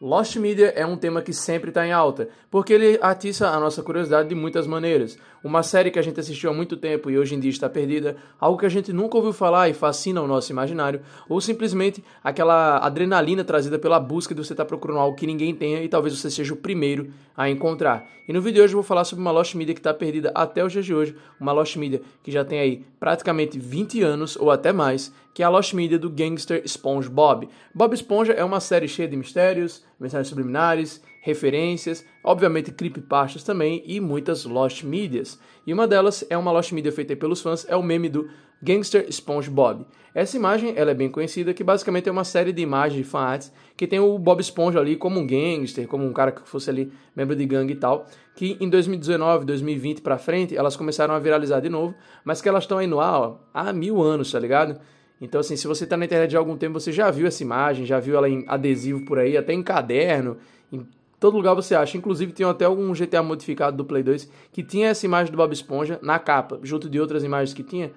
Lost Media é um tema que sempre está em alta, porque ele atiça a nossa curiosidade de muitas maneiras. Uma série que a gente assistiu há muito tempo e hoje em dia está perdida, algo que a gente nunca ouviu falar e fascina o nosso imaginário, ou simplesmente aquela adrenalina trazida pela busca de você estar procurando algo que ninguém tenha e talvez você seja o primeiro a encontrar. E no vídeo de hoje eu vou falar sobre uma Lost Media que está perdida até os dias de hoje, uma Lost Media que já tem aí praticamente 20 anos ou até mais, que é a Lost Media do gangster SpongeBob. Bob Esponja é uma série cheia de mistérios, mensagens subliminares, referências, obviamente creepypastas também e muitas Lost Medias. E uma delas é uma Lost Media feita pelos fãs, é o meme do Gangster SpongeBob. Essa imagem ela é bem conhecida, que basicamente é uma série de imagens de fanarts que tem o Bob Esponja ali como um gangster, como um cara que fosse ali membro de gangue e tal, que em 2019, 2020 pra frente, elas começaram a viralizar de novo, mas que elas estão aí no ar ó, há 1000 anos, tá ligado? Então, assim, se você está na internet há algum tempo, você já viu essa imagem, já viu ela em adesivo por aí, até em caderno, em todo lugar você acha. Inclusive, tem até algum GTA modificado do Play 2 que tinha essa imagem do Bob Esponja na capa, junto de outras imagens que tinha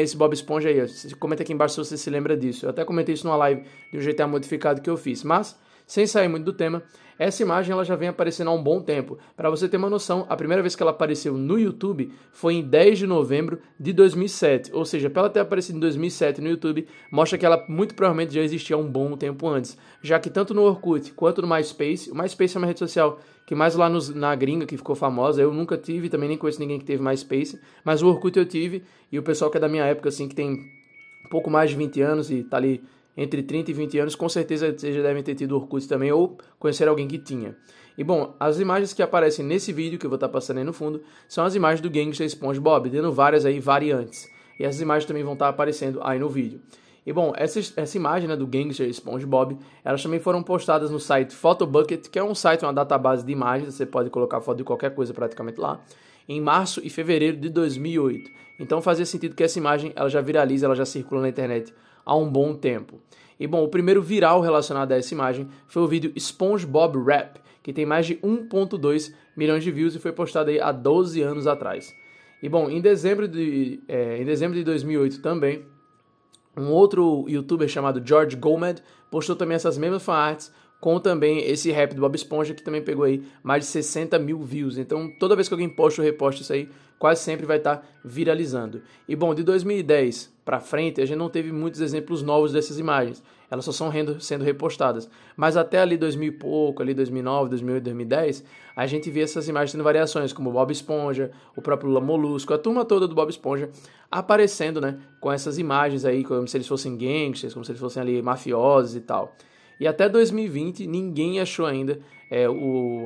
esse Bob Esponja aí. Você comenta aqui embaixo se você se lembra disso. Eu até comentei isso numa live de um GTA modificado que eu fiz, mas... Sem sair muito do tema, essa imagem ela já vem aparecendo há um bom tempo. Para você ter uma noção, a primeira vez que ela apareceu no YouTube foi em 10 de novembro de 2007. Ou seja, para ela ter aparecido em 2007 no YouTube, mostra que ela muito provavelmente já existia há um bom tempo antes. Já que tanto no Orkut quanto no MySpace, o MySpace é uma rede social que mais lá na gringa que ficou famosa, eu nunca tive, também nem conheço ninguém que teve MySpace, mas o Orkut eu tive, e o pessoal que é da minha época, assim, que tem um pouco mais de 20 anos e tá ali... entre 30 e 20 anos, com certeza vocês já devem ter tido Orkut também, ou conhecer alguém que tinha. E bom, as imagens que aparecem nesse vídeo, que eu vou estar passando aí no fundo, são as imagens do gangster SpongeBob, dando várias aí variantes. E essas imagens também vão estar aparecendo aí no vídeo. E bom, essa imagem né, do gangster SpongeBob, elas também foram postadas no site Photobucket, que é um site, uma database de imagens, você pode colocar foto de qualquer coisa praticamente lá, em março e fevereiro de 2008. Então fazia sentido que essa imagem ela já viraliza, ela já circula na internet há um bom tempo. E bom, o primeiro viral relacionado a essa imagem foi o vídeo SpongeBob Rap, que tem mais de 1.2 milhões de views e foi postado aí há 12 anos atrás. E bom, em dezembro de 2008 também, um outro youtuber chamado George Goldman postou também essas mesmas fanarts, com também esse rap do Bob Esponja, que também pegou aí mais de 60.000 views. Então, toda vez que alguém posta ou reposta isso aí, quase sempre vai estar viralizando. E bom, de 2010 para frente, a gente não teve muitos exemplos novos dessas imagens. Elas só são sendo repostadas. Mas até ali 2000 e pouco, ali 2009, 2008, 2010, a gente via essas imagens tendo variações, como o Bob Esponja, o próprio Lula Molusco, a turma toda do Bob Esponja aparecendo, né, com essas imagens aí, como se eles fossem gangsters, como se eles fossem ali mafiosos e tal. E até 2020 ninguém achou ainda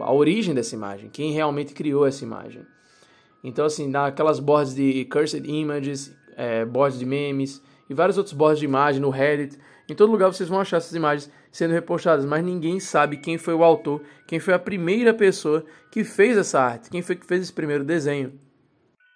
a origem dessa imagem, quem realmente criou essa imagem. Então assim, naquelas boards de Cursed Images, boards de memes e vários outros boards de imagem no Reddit, em todo lugar vocês vão achar essas imagens sendo repostadas, mas ninguém sabe quem foi o autor, quem foi a primeira pessoa que fez essa arte, quem foi que fez esse primeiro desenho.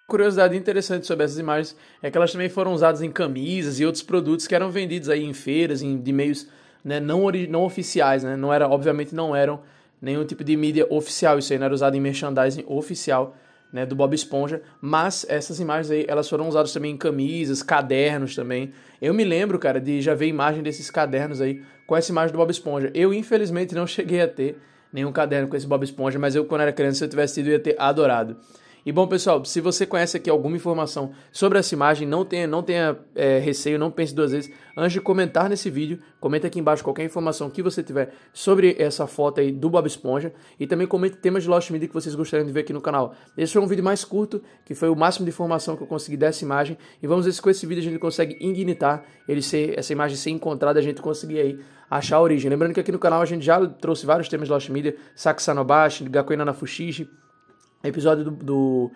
Curiosidade interessante sobre essas imagens é que elas também foram usadas em camisas e outros produtos que eram vendidos aí em feiras, de meios... né, não oficiais, né? Não era, obviamente não eram nenhum tipo de mídia oficial, isso aí não era usado em merchandising oficial, né, do Bob Esponja, mas essas imagens aí, elas foram usadas também em camisas, cadernos também. Eu me lembro, cara, de já ver imagem desses cadernos aí com essa imagem do Bob Esponja. Eu, infelizmente, não cheguei a ter nenhum caderno com esse Bob Esponja, mas eu, quando era criança, se eu tivesse tido, eu ia ter adorado. E bom, pessoal, se você conhece aqui alguma informação sobre essa imagem, não tenha receio, não pense duas vezes. Antes de comentar nesse vídeo, comenta aqui embaixo qualquer informação que você tiver sobre essa foto aí do Bob Esponja. E também comente temas de Lost Media que vocês gostariam de ver aqui no canal. Esse foi um vídeo mais curto, que foi o máximo de informação que eu consegui dessa imagem. E vamos ver se com esse vídeo a gente consegue ignitar, essa imagem ser encontrada, a gente conseguir aí achar a origem. Lembrando que aqui no canal a gente já trouxe vários temas de Lost Media, Sakusanobashi, Gakuenana Fushiji, episódio do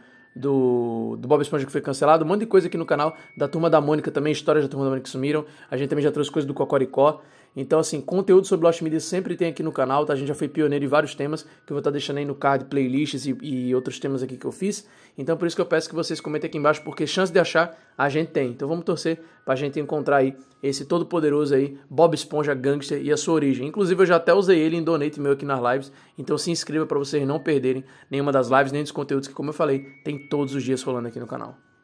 Bob Esponja que foi cancelado, um monte de coisa aqui no canal, da Turma da Mônica também, histórias da Turma da Mônica que sumiram, a gente também já trouxe coisas do Cocoricó, então assim, conteúdo sobre Lost Media sempre tem aqui no canal, tá? A gente já foi pioneiro em vários temas, que eu vou estar deixando aí no card, playlists e outros temas aqui que eu fiz, então por isso que eu peço que vocês comentem aqui embaixo, porque chance de achar a gente tem, então vamos torcer pra gente encontrar aí esse todo poderoso aí, Bob Esponja Gangster e a sua origem. Inclusive eu já até usei ele em donate meu aqui nas lives, então se inscreva pra vocês não perderem nenhuma das lives, nem dos conteúdos que, como eu falei, tem todos os dias rolando aqui no canal.